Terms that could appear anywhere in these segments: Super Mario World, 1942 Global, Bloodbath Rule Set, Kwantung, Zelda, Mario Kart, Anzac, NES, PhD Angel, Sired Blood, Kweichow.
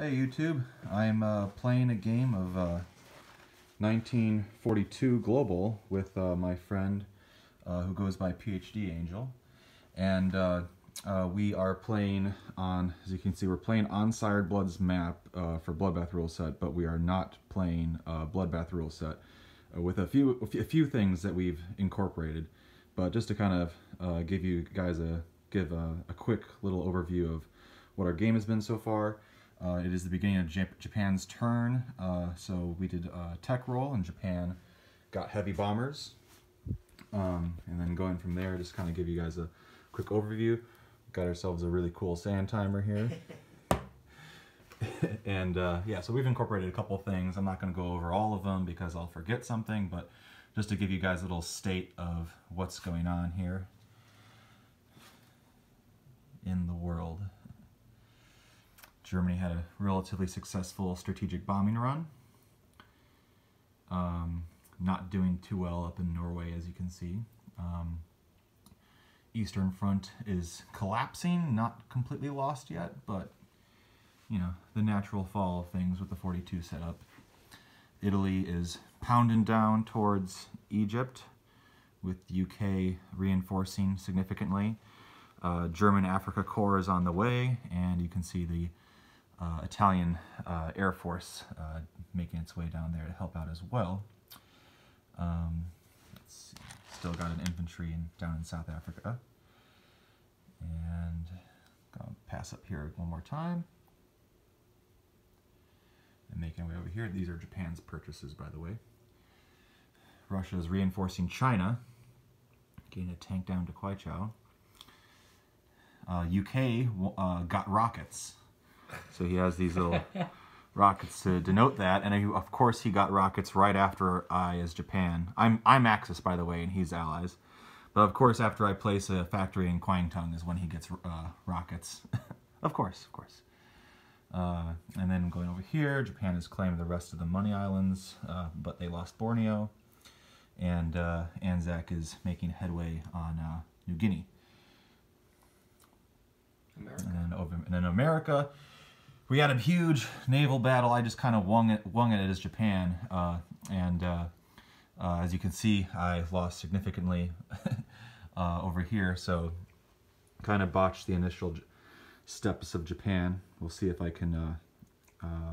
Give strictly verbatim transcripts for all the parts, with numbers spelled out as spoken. Hey YouTube, I'm uh, playing a game of uh, nineteen forty-two Global with uh, my friend uh, who goes by PhD Angel, and uh, uh, we are playing on, as you can see, we're playing on Sired Blood's map uh, for Bloodbath Rule Set, but we are not playing uh, Bloodbath Rule Set uh, with a few a few things that we've incorporated, but just to kind of uh, give you guys a give a, a quick little overview of what our game has been so far. Uh, it is the beginning of Jap Japan's turn, uh, so we did a tech roll, and Japan got heavy bombers. Um, and then going from there, just kind of give you guys a quick overview. Got ourselves a really cool sand timer here. and uh, yeah, so we've incorporated a couple things. I'm not going to go over all of them because I'll forget something, but just to give you guys a little state of what's going on here in the world. Germany had a relatively successful strategic bombing run. Um, not doing too well up in Norway, as you can see. Um, Eastern Front is collapsing, not completely lost yet, but you know, the natural fall of things with the forty-two setup. Italy is pounding down towards Egypt, with the U K reinforcing significantly. Uh, German Africa Corps is on the way, and you can see the Uh, Italian uh, Air Force uh, making its way down there to help out as well. Um, let's see. Still got an infantry in, down in South Africa. And gonna pass up here one more time. And making our way over here. These are Japan's purchases, by the way. Russia is reinforcing China, getting a tank down to Kweichow. Uh, U K uh, got rockets. So he has these little rockets to denote that, and he, of course he got rockets right after I as Japan. I'm I'm Axis, by the way, and he's Allies. But of course, after I place a factory in Kwantung is when he gets uh, rockets. of course, of course. Uh, and then going over here, Japan has claimed the rest of the Money Islands, uh, but they lost Borneo, and uh, Anzac is making headway on uh, New Guinea. America. And then over, and then America. We had a huge naval battle. I just kind of wung it, wung it as Japan, uh, and uh, uh, as you can see, I lost significantly uh, over here. So, kind of botched the initial steps of Japan. We'll see if I can uh, uh,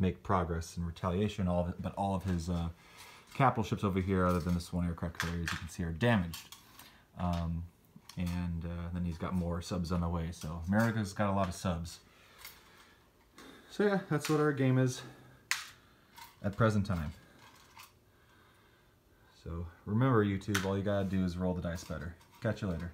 make progress in retaliation. All of it, but all of his uh, capital ships over here, other than this one aircraft carrier, as you can see, are damaged. Um, and uh, then he's got more subs on the way. So America's got a lot of subs. So yeah, that's what our game is at present time. So remember, YouTube, all you gotta do is roll the dice better. Catch you later.